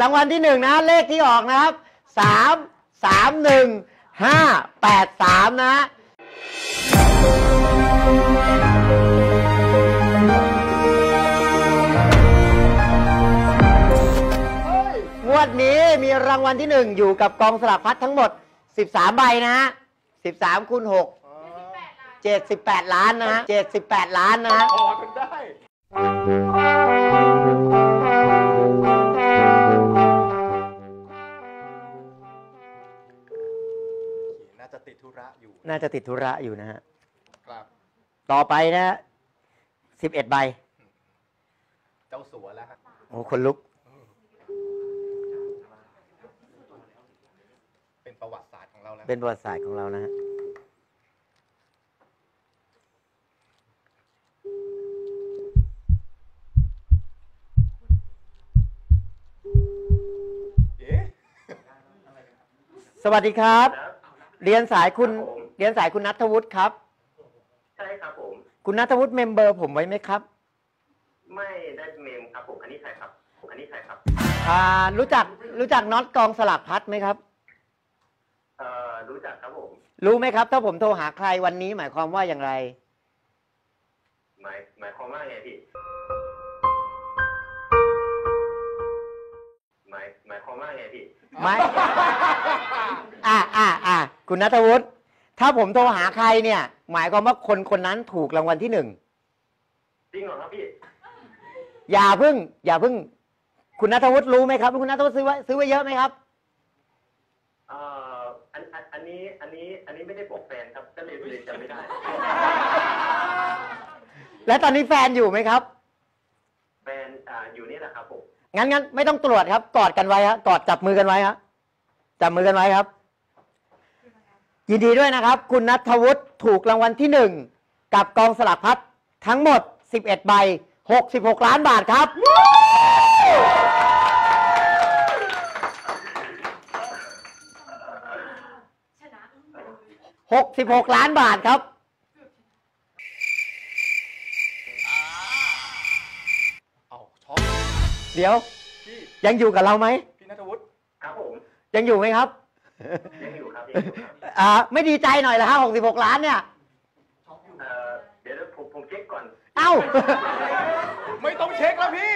รางวัลที่1นะเลขที่ออกนะครับ3 3 1 5 8 3นะงวดนี้มีรางวัลที่1อยู่กับกองสลากพัดทั้งหมด13ใบนะ13 คูณ 678 ล้านนะฮะ78 ล้านนะฮะพอกันได้น่าจะติดธุระอยู่นะฮะครับต่อไปนะ11ใบเจ้าสัวแล้วฮะโอ้คนลุกเป็นประวัติศาสตร์ของเราแล้วนะฮะสวัสดีครับเรียนสายคุณณัฐวุฒิครับใช่ครับผมคุณณัฐวุฒิเมมเบอร์ผมไว้ไหมครับไม่ได้เมมครับผมอันนี้ใครครับรู้จักน็อตกองสลากพัดไหมครับรู้จักครับผมรู้ไหมครับถ้าผมโทรหาใครวันนี้หมายความว่าอย่างไรหมายความว่าไงพี่หมายความว่าไงพี่ไม่คุณณัฐวุฒิถ้าผมโทรหาใครเนี่ยหมายความว่าคนนั้นถูกรางวัลที่1จริงเหรอครับพี่อย่าเพิ่งคุณณัฐวุฒิรู้ไหมครับคุณณัฐวุฒิซื้อไว้เยอะไหมครับอันนี้ไม่ได้บอกแฟนครับก็เลยจำไม่ได้และตอนนี้แฟนอยู่ไหมครับแฟนอยู่นี่แหละครับผมงั้นไม่ต้องตรวจครับกอดกันไว้ฮะกอดจับมือกันไว้ฮะจับมือกันไว้ครับยินดีด้วยนะครับคุณณัฐวุฒิถูกรางวัลที่1กับกองสลากพัดทั้งหมด11ใบ66ล้านบาทครับ66ล้านบาทครับเดี๋ยวยังอยู่กับเราไหมพี่ณัฐวุฒิครับผมยังอยู่ไหมครับยังอยู่ครับไม่ดีใจหน่อยเหรอฮะ66ล้านเนี่ยเดี๋ยวผมเช็คก่อนเอ้าไม่ต้องเช็คแล้วพี่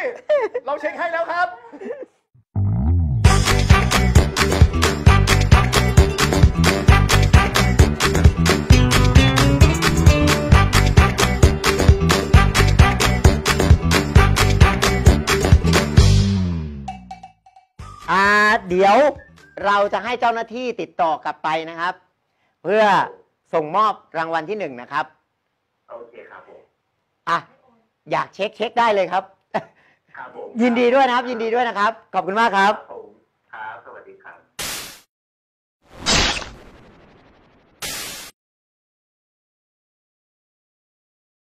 เราเช็คให้แล้วครับเดี๋ยวเราจะให้เจ้าหน้าที่ติดต่อกลับไปนะครับเพื่อส่งมอบรางวัลที่1นะครับโอเคครับผมอยากเช็คได้เลยครับยินดีด้วยนะครับขอบคุณมากครับ